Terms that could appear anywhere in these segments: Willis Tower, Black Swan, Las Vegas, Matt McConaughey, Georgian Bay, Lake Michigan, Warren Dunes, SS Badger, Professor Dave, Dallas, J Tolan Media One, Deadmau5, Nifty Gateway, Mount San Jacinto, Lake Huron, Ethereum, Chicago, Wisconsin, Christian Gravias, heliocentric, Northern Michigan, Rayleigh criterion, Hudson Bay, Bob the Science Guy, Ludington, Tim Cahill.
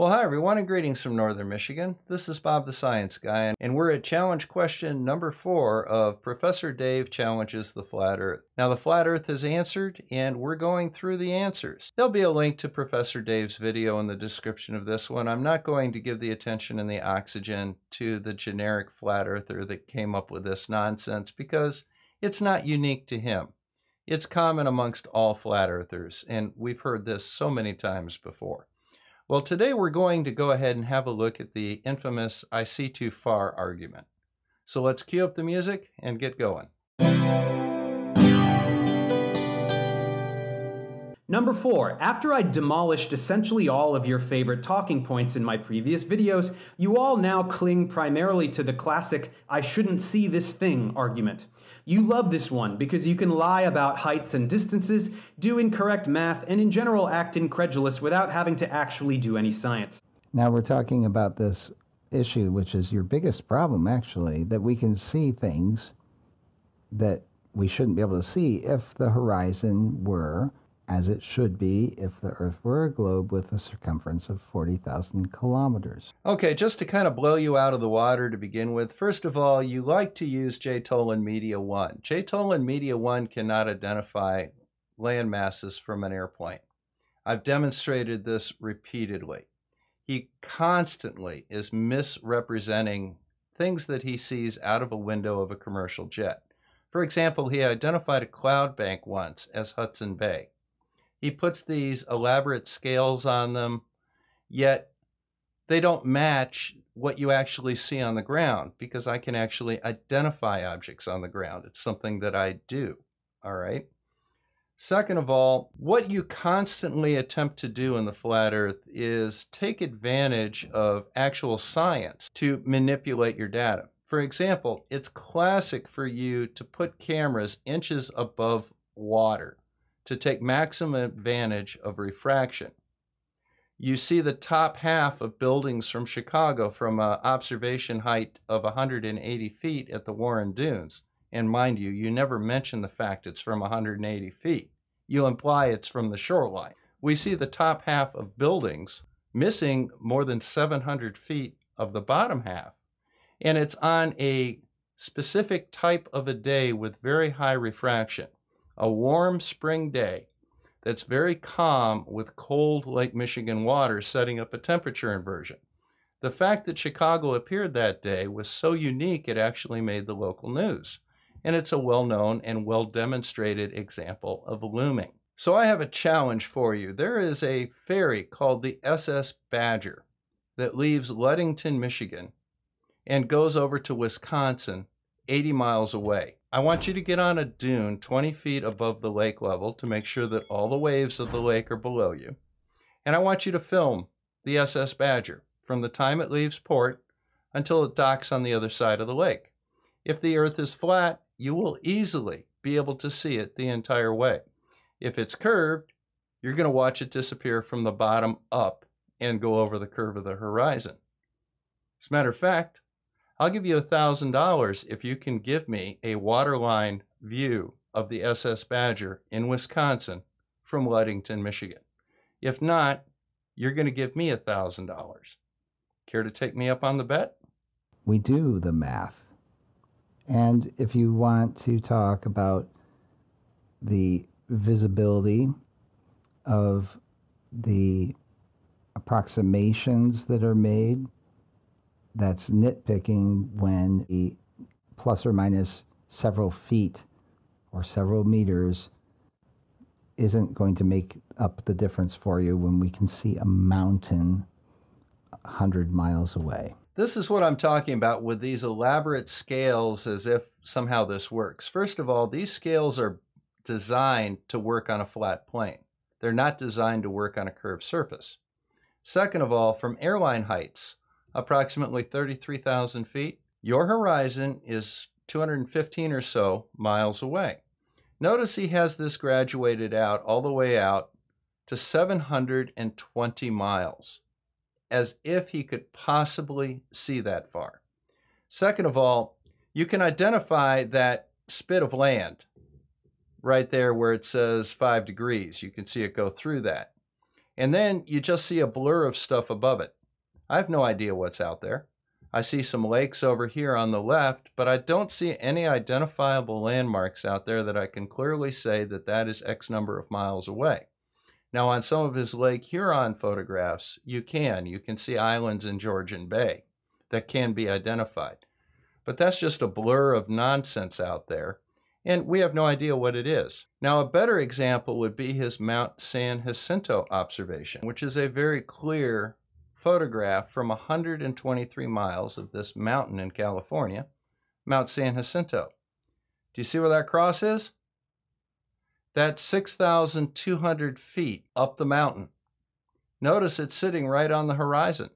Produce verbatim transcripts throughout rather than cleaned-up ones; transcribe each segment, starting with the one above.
Well, hi everyone, and greetings from Northern Michigan. This is Bob the Science Guy, and we're at challenge question number four of Professor Dave Challenges the Flat Earth. Now, the Flat Earth is answered, and we're going through the answers. There'll be a link to Professor Dave's video in the description of this one. I'm not going to give the attention and the oxygen to the generic flat earther that came up with this nonsense because it's not unique to him. It's common amongst all flat earthers, and we've heard this so many times before. Well, today we're going to go ahead and have a look at the infamous I see too far argument. So let's cue up the music and get going. Number four, after I demolished essentially all of your favorite talking points in my previous videos, you all now cling primarily to the classic I shouldn't see this thing argument. You love this one because you can lie about heights and distances, do incorrect math, and in general act incredulous without having to actually do any science. Now we're talking about this issue, which is your biggest problem actually, that we can see things that we shouldn't be able to see if the horizon were as it should be if the Earth were a globe with a circumference of forty thousand kilometers. Okay, just to kind of blow you out of the water to begin with, first of all, you like to use J Tolan Media One. J Tolan Media One cannot identify land masses from an airplane. I've demonstrated this repeatedly. He constantly is misrepresenting things that he sees out of a window of a commercial jet. For example, he identified a cloud bank once as Hudson Bay. He puts these elaborate scales on them, yet they don't match what you actually see on the ground because I can actually identify objects on the ground. It's something that I do, all right? Second of all, what you constantly attempt to do in the flat earth is take advantage of actual science to manipulate your data. For example, it's classic for you to put cameras inches above water to take maximum advantage of refraction. You see the top half of buildings from Chicago from an observation height of one hundred eighty feet at the Warren Dunes. And mind you, you never mention the fact it's from one hundred eighty feet. You imply it's from the shoreline. We see the top half of buildings missing more than seven hundred feet of the bottom half. And it's on a specific type of a day with very high refraction. A warm spring day that's very calm with cold Lake Michigan water setting up a temperature inversion. The fact that Chicago appeared that day was so unique it actually made the local news. And it's a well-known and well-demonstrated example of looming. So I have a challenge for you. There is a ferry called the S S Badger that leaves Ludington, Michigan and goes over to Wisconsin eighty miles away. I want you to get on a dune twenty feet above the lake level to make sure that all the waves of the lake are below you. And I want you to film the S S Badger from the time it leaves port until it docks on the other side of the lake. If the earth is flat, you will easily be able to see it the entire way. If it's curved, you're going to watch it disappear from the bottom up and go over the curve of the horizon. As a matter of fact, I'll give you one thousand dollars if you can give me a waterline view of the S S Badger in Wisconsin from Ludington, Michigan. If not, you're going to give me one thousand dollars. Care to take me up on the bet? We do the math. And if you want to talk about the visibility of the approximations that are made, that's nitpicking when a plus or minus several feet or several meters isn't going to make up the difference for you when we can see a mountain one hundred miles away. This is what I'm talking about with these elaborate scales as if somehow this works. First of all, these scales are designed to work on a flat plane. They're not designed to work on a curved surface. Second of all, from airline heights, approximately thirty-three thousand feet, your horizon is two hundred fifteen or so miles away. Notice he has this graduated out all the way out to seven hundred twenty miles, as if he could possibly see that far. Second of all, you can identify that spit of land right there where it says five degrees. You can see it go through that. and then you just see a blur of stuff above it. I have no idea what's out there. I see some lakes over here on the left, but I don't see any identifiable landmarks out there that I can clearly say that that is X number of miles away. Now, on some of his Lake Huron photographs, you can. You can see islands in Georgian Bay that can be identified. But that's just a blur of nonsense out there, and we have no idea what it is. Now, a better example would be his Mount San Jacinto observation, which is a very clear photograph from one hundred twenty-three miles of this mountain in California, Mount San Jacinto. Do you see where that cross is? That's six thousand two hundred feet up the mountain. Notice it's sitting right on the horizon.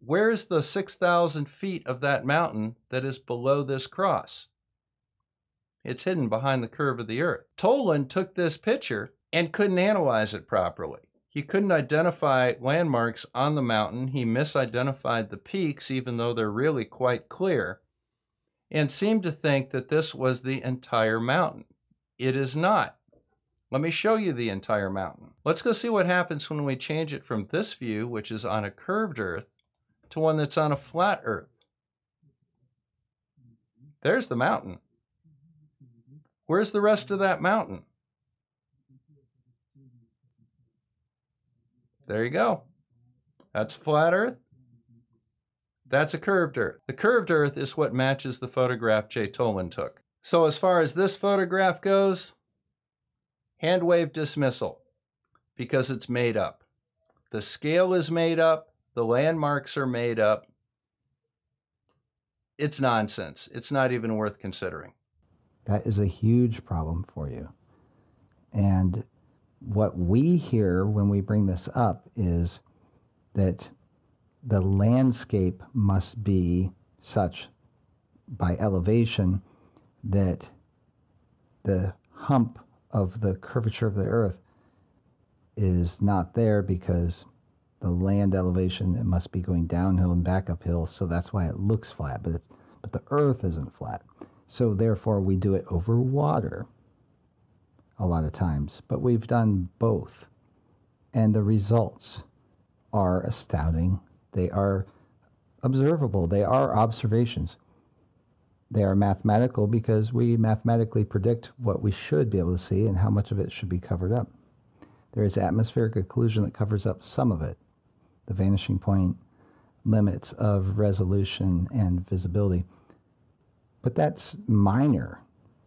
Where's the six thousand feet of that mountain that is below this cross? It's hidden behind the curve of the earth. Tolan took this picture and couldn't analyze it properly. He couldn't identify landmarks on the mountain. He misidentified the peaks, even though they're really quite clear, and seemed to think that this was the entire mountain. It is not. Let me show you the entire mountain. Let's go see what happens when we change it from this view, which is on a curved earth, to one that's on a flat earth. There's the mountain. Where's the rest of that mountain? There you go. That's flat earth. That's a curved earth. The curved earth is what matches the photograph J Tolan took. So as far as this photograph goes, hand wave dismissal, because it's made up. The scale is made up. The landmarks are made up. It's nonsense. It's not even worth considering. That is a huge problem for you. And what we hear when we bring this up is that the landscape must be such by elevation that the hump of the curvature of the earth is not there because the land elevation, it must be going downhill and back uphill, so that's why it looks flat, but, it's, but the earth isn't flat. So therefore we do it over water a lot of times, but we've done both. And the results are astounding. They are observable. They are observations. They are mathematical because we mathematically predict what we should be able to see and how much of it should be covered up. There is atmospheric occlusion that covers up some of it. The vanishing point, limits of resolution and visibility. But that's minor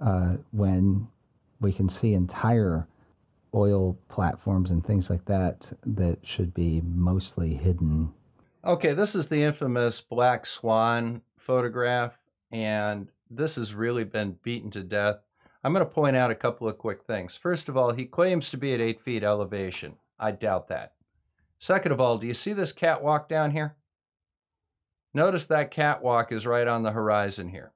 uh, when we can see entire oil platforms and things like that that should be mostly hidden. Okay, this is the infamous black swan photograph, and this has really been beaten to death. I'm going to point out a couple of quick things. First of all, he claims to be at eight feet elevation. I doubt that. Second of all, do you see this catwalk down here? Notice that catwalk is right on the horizon here.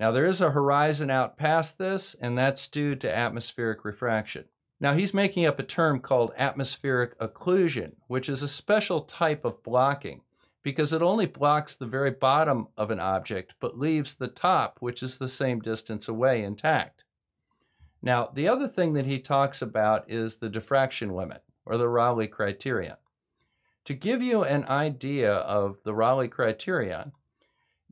Now, there is a horizon out past this, and that's due to atmospheric refraction. Now, he's making up a term called atmospheric occlusion, which is a special type of blocking because it only blocks the very bottom of an object but leaves the top, which is the same distance away, intact. Now, the other thing that he talks about is the diffraction limit, or the Rayleigh criterion. To give you an idea of the Rayleigh criterion,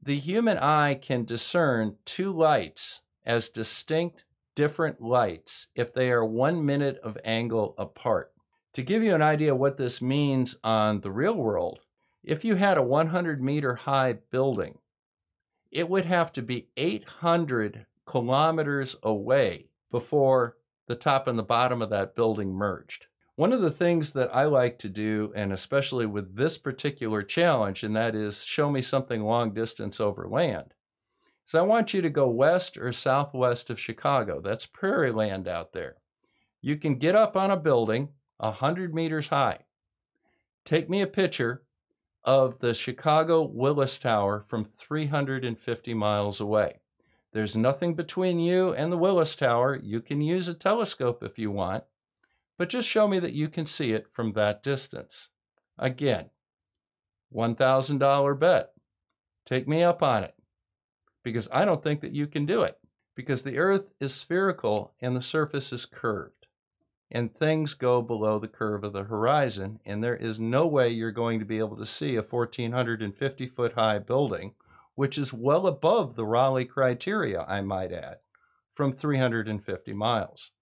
the human eye can discern two lights as distinct, different lights if they are one minute of angle apart. To give you an idea what this means on the real world, if you had a one hundred meter high building, it would have to be eight hundred kilometers away before the top and the bottom of that building merged. One of the things that I like to do, and especially with this particular challenge, and that is show me something long distance over land, is I want you to go west or southwest of Chicago. That's prairie land out there. You can get up on a building one hundred meters high. Take me a picture of the Chicago Willis Tower from three hundred fifty miles away. There's nothing between you and the Willis Tower. You can use a telescope if you want, but just show me that you can see it from that distance. Again, one thousand dollar bet. Take me up on it, because I don't think that you can do it, because the earth is spherical and the surface is curved. and things go below the curve of the horizon, and there is no way you're going to be able to see a fourteen fifty foot high building, which is well above the Rayleigh criteria, I might add, from three hundred fifty miles.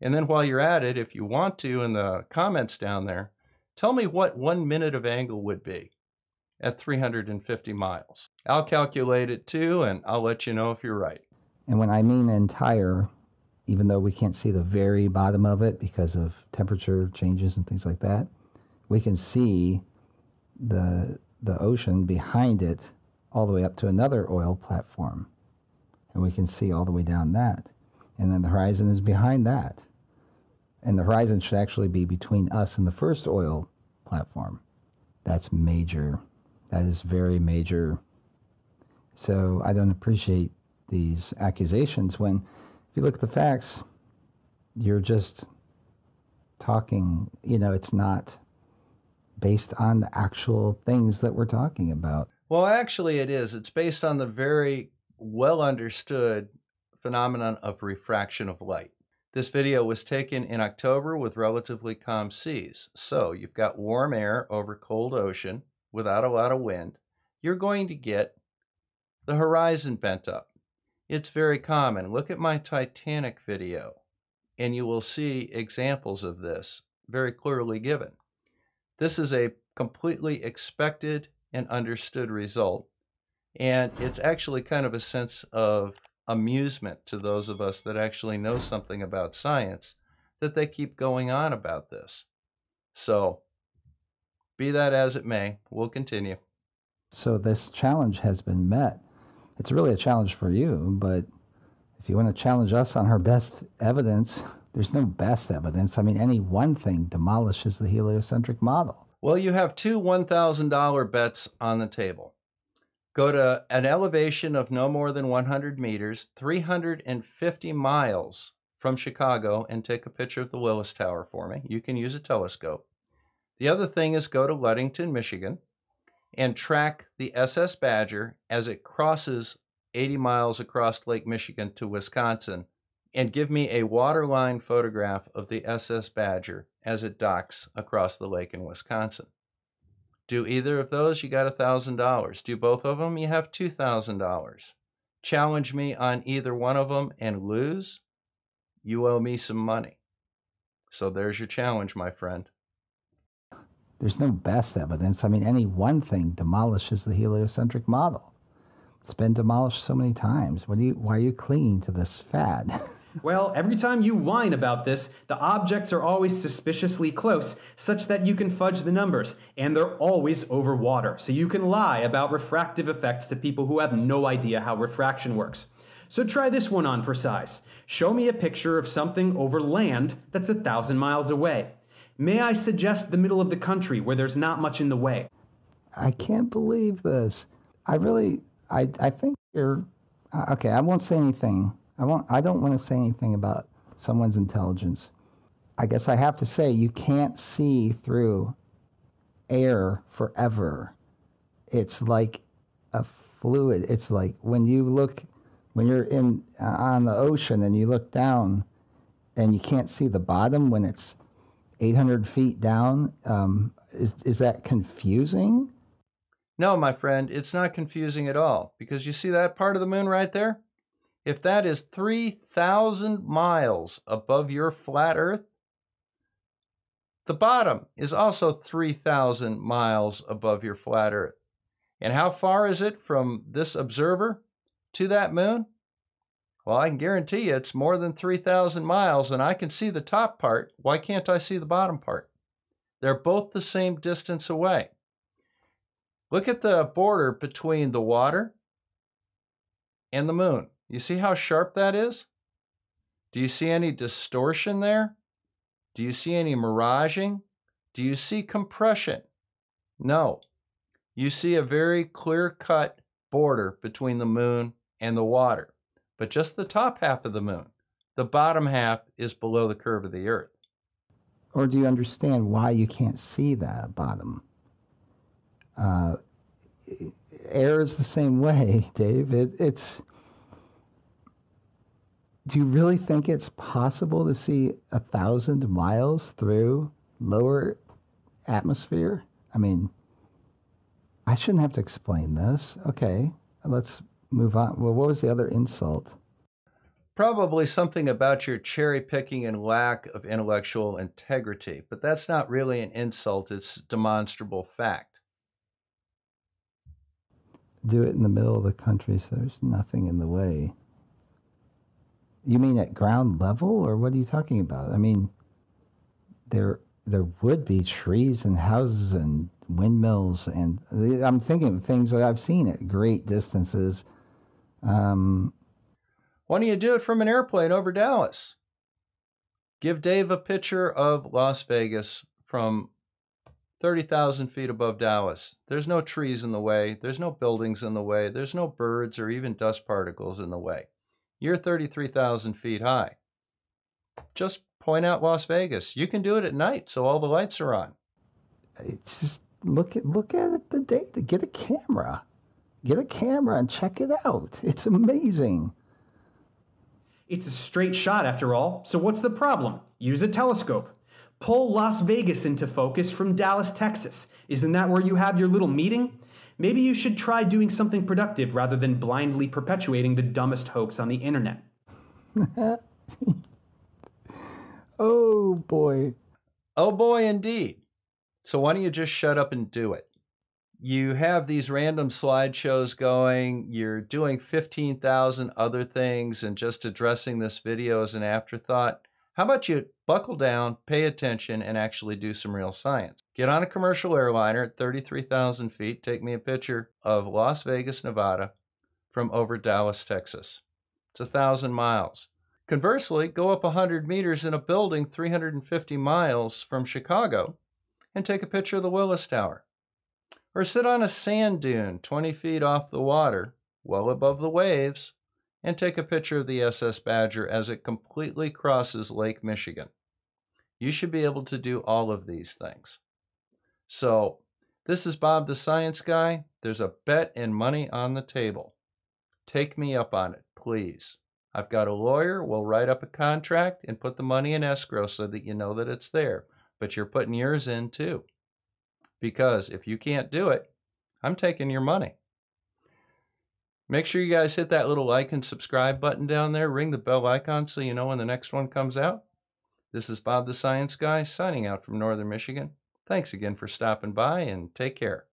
And then while you're at it, if you want to, in the comments down there, tell me what one minute of angle would be at three hundred fifty miles. I'll calculate it too, and I'll let you know if you're right. And when I mean entire, even though we can't see the very bottom of it because of temperature changes and things like that, we can see the, the ocean behind it all the way up to another oil platform. And we can see all the way down that. And then the horizon is behind that. And the horizon should actually be between us and the first oil platform. That's major. That is very major. So I don't appreciate these accusations when, if you look at the facts, you're just talking, you know, it's not based on the actual things that we're talking about. Well, actually it is. It's based on the very well understood phenomenon of refraction of light. This video was taken in October with relatively calm seas. So you've got warm air over cold ocean without a lot of wind. You're going to get the horizon bent up. It's very common. Look at my Titanic video, and you will see examples of this very clearly given. This is a completely expected and understood result, and it's actually kind of a sense of amusement to those of us that actually know something about science that they keep going on about this. So, be that as it may, we'll continue. So this challenge has been met. It's really a challenge for you, but if you want to challenge us on our best evidence, there's no best evidence. I mean, any one thing demolishes the heliocentric model. Well, you have two one thousand dollar bets on the table. Go to an elevation of no more than one hundred meters, three hundred fifty miles from Chicago, and take a picture of the Willis Tower for me. You can use a telescope. The other thing is go to Ludington, Michigan, and track the S S Badger as it crosses eighty miles across Lake Michigan to Wisconsin, and give me a waterline photograph of the S S Badger as it docks across the lake in Wisconsin. Do either of those, you got one thousand dollars. Do both of them, you have two thousand dollars. Challenge me on either one of them and lose, you owe me some money. So there's your challenge, my friend. There's no best evidence. I mean, any one thing demolishes the heliocentric model. It's been demolished so many times. What do you, why are you clinging to this fad? Well, every time you whine about this, the objects are always suspiciously close, such that you can fudge the numbers, and they're always over water, so you can lie about refractive effects to people who have no idea how refraction works. So try this one on for size. Show me a picture of something over land that's a thousand miles away. May I suggest the middle of the country where there's not much in the way? I can't believe this. I really, I, I think you're, okay, I won't say anything. I won't, I don't want to say anything about someone's intelligence. I guess I have to say you can't see through air forever. It's like a fluid. It's like when you look, when you're in, on the ocean and you look down and you can't see the bottom when it's eight hundred feet down, um, is, is that confusing? No, my friend, it's not confusing at all, because you see that part of the moon right there? If that is three thousand miles above your flat Earth, the bottom is also three thousand miles above your flat Earth. And how far is it from this observer to that moon? Well, I can guarantee you it's more than three thousand miles, and I can see the top part. Why can't I see the bottom part? They're both the same distance away. Look at the border between the water and the moon. You see how sharp that is? Do you see any distortion there? Do you see any miraging? Do you see compression? No. You see a very clear-cut border between the moon and the water. But just the top half of the moon. The bottom half is below the curve of the Earth. Or do you understand why you can't see that bottom? Uh, air is the same way, Dave. It, it's do you really think it's possible to see a thousand miles through lower atmosphere? I mean, I shouldn't have to explain this. Okay, let's move on. Well, what was the other insult? Probably something about your cherry picking and lack of intellectual integrity, but that's not really an insult. It's demonstrable fact. Do it in the middle of the country so there's nothing in the way. You mean at ground level, or what are you talking about? I mean, there there would be trees and houses and windmills, and I'm thinking of things that I've seen at great distances. Um, Why don't you do it from an airplane over Dallas? Give Dave a picture of Las Vegas from thirty thousand feet above Dallas. There's no trees in the way. There's no buildings in the way. There's no birds or even dust particles in the way. You're thirty-three thousand feet high. Just point out Las Vegas. You can do it at night, so all the lights are on. It's just look at look at it the data. Get a camera. Get a camera and check it out. It's amazing. It's a straight shot after all, so what's the problem? Use a telescope. Pull Las Vegas into focus from Dallas, Texas. Isn't that where you have your little meeting? Maybe you should try doing something productive rather than blindly perpetuating the dumbest hoax on the internet. Oh, boy. Oh, boy, indeed. So why don't you just shut up and do it? You have these random slideshows going. You're doing fifteen thousand other things and just addressing this video as an afterthought. How about you buckle down, pay attention, and actually do some real science? Get on a commercial airliner at thirty-three thousand feet. Take me a picture of Las Vegas, Nevada from over Dallas, Texas. It's a thousand miles. Conversely, go up one hundred meters in a building three hundred fifty miles from Chicago and take a picture of the Willis Tower. Or sit on a sand dune twenty feet off the water, well above the waves, and take a picture of the S S Badger as it completely crosses Lake Michigan. You should be able to do all of these things. So, this is Bob the Science Guy. There's a bet and money on the table. Take me up on it, please. I've got a lawyer. We'll write up a contract and put the money in escrow so that you know that it's there. But you're putting yours in too. Because if you can't do it, I'm taking your money. Make sure you guys hit that little like and subscribe button down there. Ring the bell icon so you know when the next one comes out. This is Bob the Science Guy signing out from Northern Michigan. Thanks again for stopping by and take care.